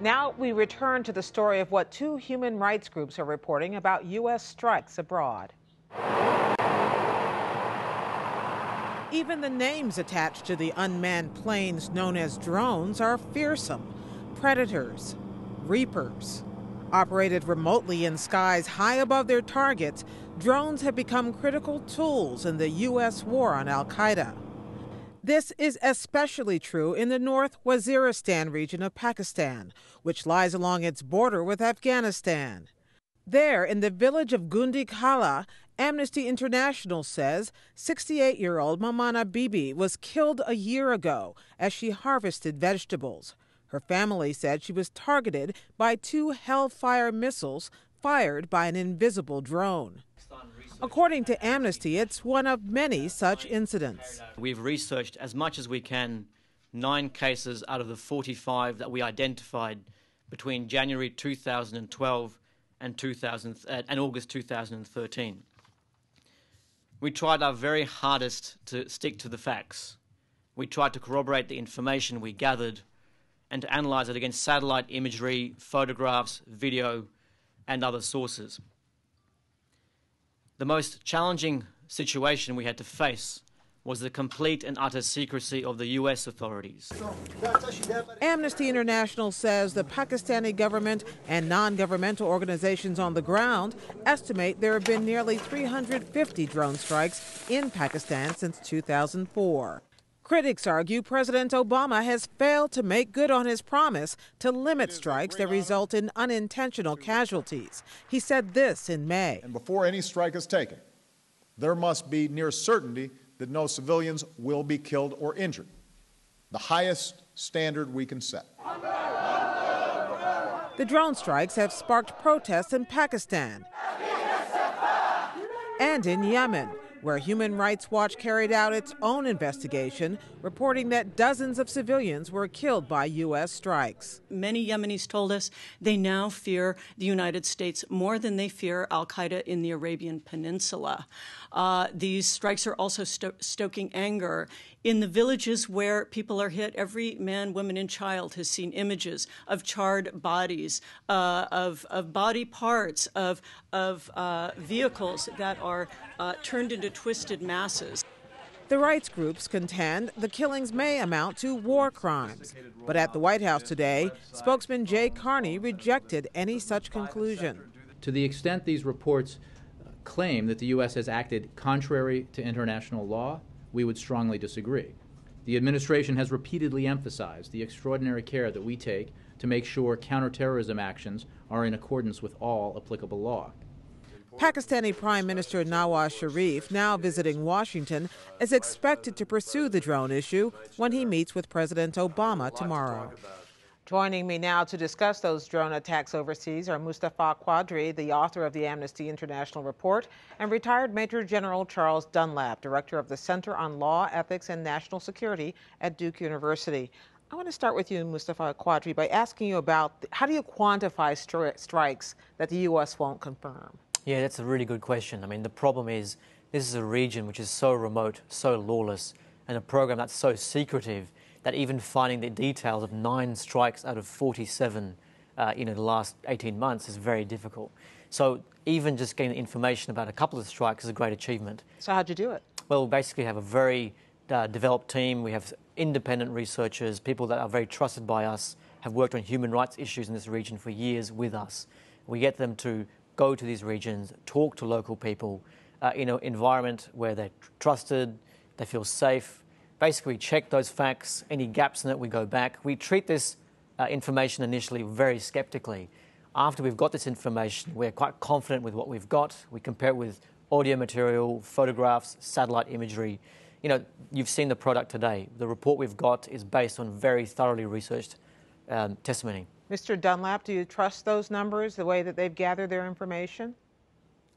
Now we return to the story of what two human rights groups are reporting about U.S. strikes abroad. Even the names attached to the unmanned planes known as drones are fearsome. Predators, reapers. Operated remotely in skies high above their targets, drones have become critical tools in the U.S. war on Al Qaeda. This is especially true in the North Waziristan region of Pakistan, which lies along its border with Afghanistan. There, in the village of Gundikala, Amnesty International says 68-year-old Mamana Bibi was killed a year ago as she harvested vegetables. Her family said she was targeted by two Hellfire missiles fired by an invisible drone. According to Amnesty, it's one of many such incidents. We've researched as much as we can, 9 cases out of the 45 that we identified between January 2012 and August 2013. We tried our very hardest to stick to the facts. We tried to corroborate the information we gathered and to analyze it against satellite imagery, photographs, video, and other sources. The most challenging situation we had to face was the complete and utter secrecy of the U.S. authorities. Amnesty International says the Pakistani government and non-governmental organizations on the ground estimate there have been nearly 350 drone strikes in Pakistan since 2004. Critics argue President Obama has failed to make good on his promise to limit strikes that result in unintentional casualties. He said this in May. And before any strike is taken, there must be near certainty that no civilians will be killed or injured. The highest standard we can set. The drone strikes have sparked protests in Pakistan and in Yemen, where Human Rights Watch carried out its own investigation, reporting that dozens of civilians were killed by U.S. strikes. Many Yemenis told us they now fear the United States more than they fear Al Qaeda in the Arabian Peninsula. These strikes are also stoking anger. In the villages where people are hit, every man, woman, and child has seen images of charred bodies, of body parts, of vehicles that are turned into twisted masses. The rights groups contend the killings may amount to war crimes. But at the White House today, spokesman Jay Carney rejected any such conclusion. To the extent these reports claim that the U.S. has acted contrary to international law, we would strongly disagree. The administration has repeatedly emphasized the extraordinary care that we take to make sure counterterrorism actions are in accordance with all applicable law. Pakistani Prime Minister Nawaz Sharif, now visiting Washington, is expected to pursue the drone issue when he meets with President Obama tomorrow. Joining me now to discuss those drone attacks overseas are Mustafa Qadri, the author of the Amnesty International report, and retired Major General Charles Dunlap, director of the Center on Law, Ethics, and National Security at Duke University. I want to start with you, Mustafa Qadri, by asking you about how do you quantify strikes that the U.S. won't confirm? Yeah, that's a really good question. I mean, the problem is this is a region which is so remote, so lawless, and a program that's so secretive that even finding the details of 9 strikes out of 47 in the last 18 months is very difficult. So even just getting the information about a couple of strikes is a great achievement. So how'd you do it? Well, we basically have a very developed team. We have independent researchers, people that are very trusted by us, have worked on human rights issues in this region for years with us. We get them to go to these regions, talk to local people in an environment where they're trusted, they feel safe. Basically, we check those facts, any gaps in it, we go back. We treat this information initially very skeptically. After we've got this information, we're quite confident with what we've got. We compare it with audio material, photographs, satellite imagery. You know, you've seen the product today. The report we've got is based on very thoroughly researched testimony. Mr. Dunlap, do you trust those numbers, the way that they've gathered their information?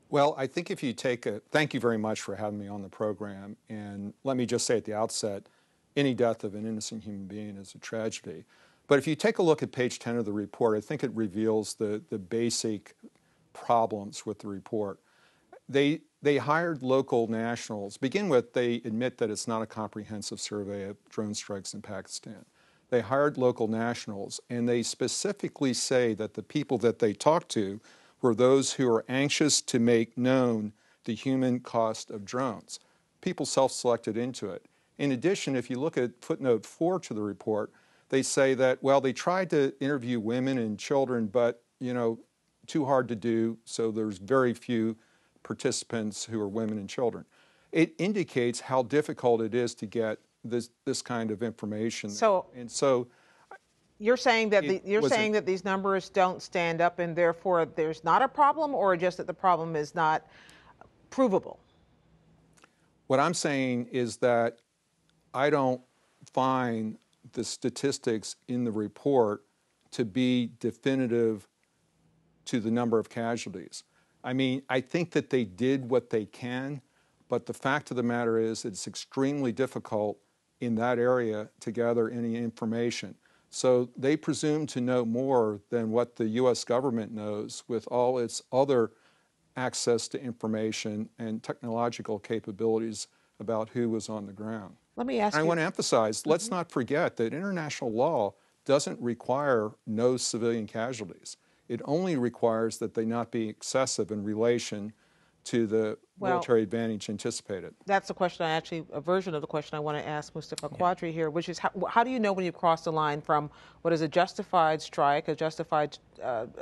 Well, I think if you take a... Thank you very much for having me on the program. And let me just say at the outset, any death of an innocent human being is a tragedy. But if you take a look at page 10 of the report, I think it reveals the basic problems with the report. They hired local nationals. To begin with, they admit that it's not a comprehensive survey of drone strikes in Pakistan. They hired local nationals, and they specifically say that the people that they talked to were those who are anxious to make known the human cost of drones. People self-selected into it. In addition, if you look at footnote 4 to the report, they say that, well, they tried to interview women and children, but, you know, too hard to do, so there's very few participants who are women and children. It indicates how difficult it is to get this kind of information. So, and so you're saying that you're saying that these numbers don't stand up, and therefore there's not a problem, or just that the problem is not provable? What I'm saying is that I don't find the statistics in the report to be definitive to the number of casualties. I mean, I think that they did what they can, but the fact of the matter is it's extremely difficult in that area to gather any information. So they presume to know more than what the U.S. government knows with all its other access to information and technological capabilities about who was on the ground. Let me ask you. I want to emphasize, let's not forget that international law doesn't require no civilian casualties. It only requires that they not be excessive in relation to the military advantage anticipated. That's the question I actually, a version of the question I want to ask Mustafa Qadri here, which is how do you know when you've crossed the line from what is a justified strike, a justified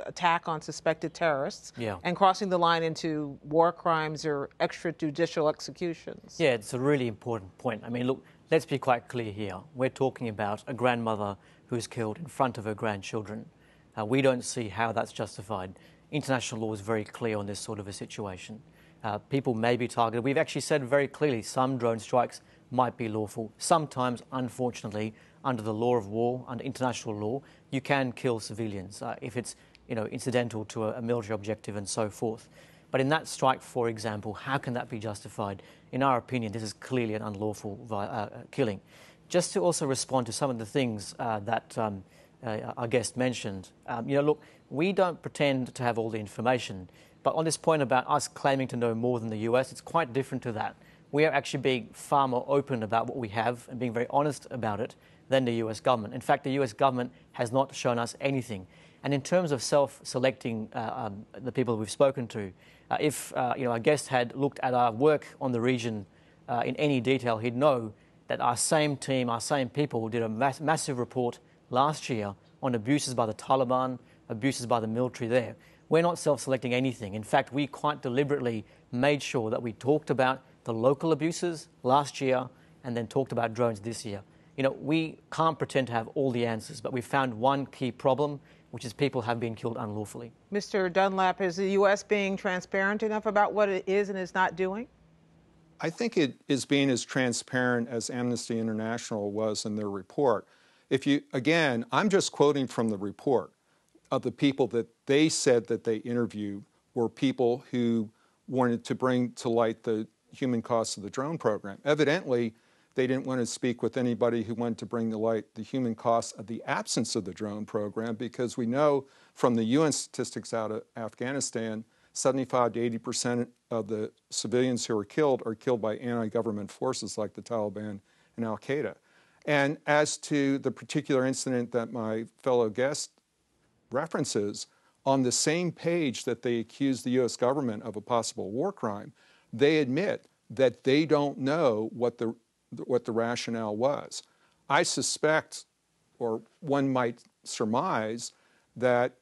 attack on suspected terrorists, and crossing the line into war crimes or extrajudicial executions? Yeah, it's a really important point. I mean, look, let's be quite clear here. We're talking about a grandmother who's killed in front of her grandchildren. We don't see how that's justified. International law is very clear on this sort of a situation. People may be targeted. We've actually said very clearly some drone strikes might be lawful. Sometimes, unfortunately, under the law of war, under international law, you can kill civilians if it's, you know, incidental to a military objective and so forth. But in that strike, for example, how can that be justified? In our opinion, this is clearly an unlawful killing. Just to also respond to some of the things that our guest mentioned, you know, look, we don't pretend to have all the information, but on this point about us claiming to know more than the US, it's quite different to that. We are actually being far more open about what we have and being very honest about it than the US government. In fact, the US government has not shown us anything. And in terms of self-selecting the people we've spoken to, if you know, our guest had looked at our work on the region in any detail, he'd know that our same team, our same people did a massive report last year on abuses by the Taliban, abuses by the military there. We're not self-selecting anything. In fact, we quite deliberately made sure that we talked about the local abuses last year and then talked about drones this year. You know, we can't pretend to have all the answers, but we found one key problem, which is people have been killed unlawfully. Mr. Dunlap, is the U.S. being transparent enough about what it is and is not doing? I think it is being as transparent as Amnesty International was in their report. If you, again, I'm just quoting from the report of the people that they said that they interviewed were people who wanted to bring to light the human costs of the drone program. Evidently, they didn't want to speak with anybody who wanted to bring to light the human costs of the absence of the drone program, because we know from the UN statistics out of Afghanistan, 75% to 80% of the civilians who are killed by anti-government forces like the Taliban and Al Qaeda. And as to the particular incident that my fellow guest references, on the same page that they accuse the U.S. government of a possible war crime, they admit that they don't know what the rationale was. I suspect, or one might surmise, that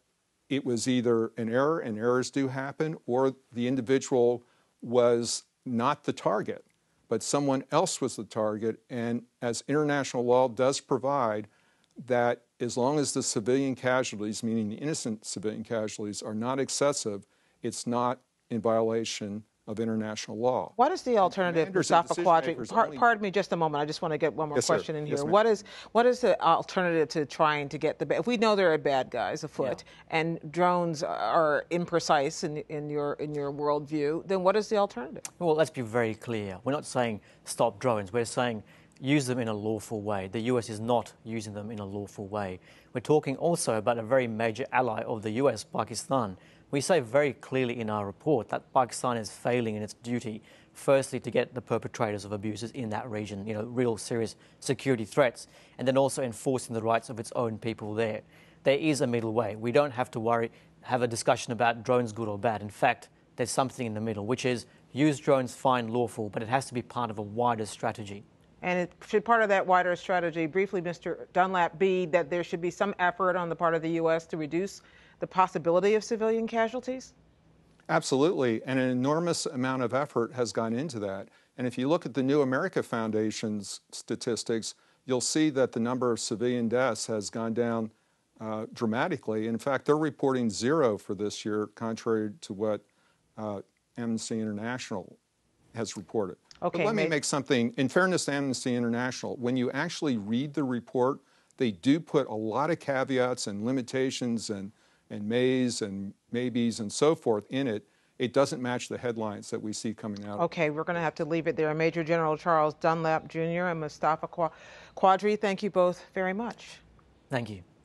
it was either an error, and errors do happen, or the individual was not the target, but someone else was the target. And as international law does provide, that as long as the civilian casualties, meaning the innocent civilian casualties, are not excessive, it's not in violation of international law. What is the alternative, Mustafa Qadri? Pardon me just a moment. I just want to get one more question in here. What is the alternative to trying to get the... If we know there are bad guys afoot and drones are imprecise in your worldview, then what is the alternative? Well, let's be very clear. We're not saying stop drones. We're saying use them in a lawful way. The US is not using them in a lawful way. We're talking also about a very major ally of the US, Pakistan. We say very clearly in our report that Pakistan is failing in its duty firstly to get the perpetrators of abuses in that region, you know, real serious security threats, and then also enforcing the rights of its own people there. There is a middle way. We don't have to worry, have a discussion about drones good or bad. In fact, there's something in the middle, which is use drones, fine, lawful, but it has to be part of a wider strategy. And it should part of that wider strategy, briefly, Mr. Dunlap, be that there should be some effort on the part of the U.S. to reduce the possibility of civilian casualties? Absolutely, and an enormous amount of effort has gone into that. And if you look at the New America Foundation's statistics, you'll see that the number of civilian deaths has gone down dramatically. In fact, they're reporting zero for this year, contrary to what Amnesty International has reported. Okay, but let me make something, in fairness to Amnesty International, when you actually read the report, they do put a lot of caveats and limitations and mays and maybes and so forth in it. It doesn't match the headlines that we see coming out. Okay, we're going to have to leave it there. Major General Charles Dunlap, Jr. and Mustafa Qadri, thank you both very much. Thank you.